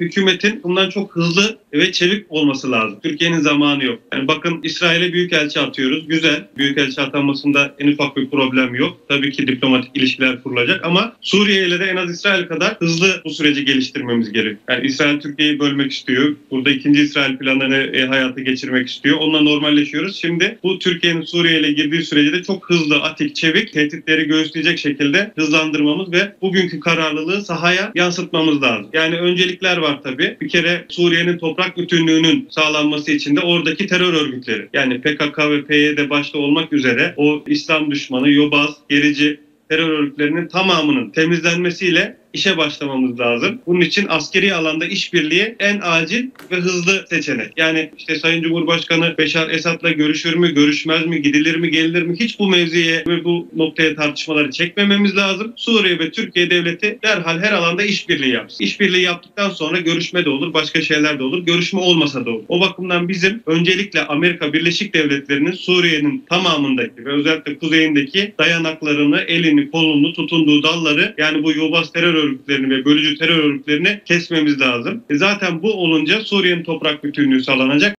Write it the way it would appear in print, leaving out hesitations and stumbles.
hükümetin bundan çok hızlı ve çevik olması lazım. Türkiye'nin zamanı yok. Yani bakın, İsrail'e büyükelçi atıyoruz. Güzel. Büyükelçi atanmasında en ufak bir problem yok. Tabii ki diplomatik ilişkiler kurulacak ama Suriye ile de en az İsrail kadar hızlı bu süreci geliştirmemiz gerekiyor. Yani İsrail Türkiye'yi bölmek istiyor. Burada 2. İsrail planlarını hayata geçirmek istiyor. Onunla normalleşiyoruz. Şimdi bu Türkiye'nin Suriye ile girdiği sürece de çok hızlı, atik, çevik, tehditleri göğüsleyecek şekilde hızlandırmamız ve bugünkü kararlılığı sahaya yansıtmamız lazım. Yani öncelikler var tabii. Bir kere Suriye'nin toprak bütünlüğünün sağlanması için de oradaki terör örgütleri, yani PKK ve PYD başta olmak üzere o İslam düşmanı, yobaz, gerici terör örgütlerinin tamamının temizlenmesiyle işe başlamamız lazım. Bunun için askeri alanda işbirliği en acil ve hızlı seçenek. Yani işte Sayın Cumhurbaşkanı Beşar Esad'la görüşür mü, görüşmez mi, gidilir mi, gelinir mi? Hiç bu mevziye ve bu noktaya tartışmaları çekmememiz lazım. Suriye ve Türkiye devleti derhal her alanda işbirliği yapsın. İşbirliği yaptıktan sonra görüşme de olur, başka şeyler de olur, görüşme olmasa da olur. O bakımdan bizim öncelikle Amerika Birleşik Devletleri'nin Suriye'nin tamamındaki ve özellikle kuzeyindeki dayanaklarını, elini, kolunu tutunduğu dalları, yani bu yobaz terör örgütlerini ve bölücü terör örgütlerini kesmemiz lazım. Zaten bu olunca Suriye'nin toprak bütünlüğü sağlanacak.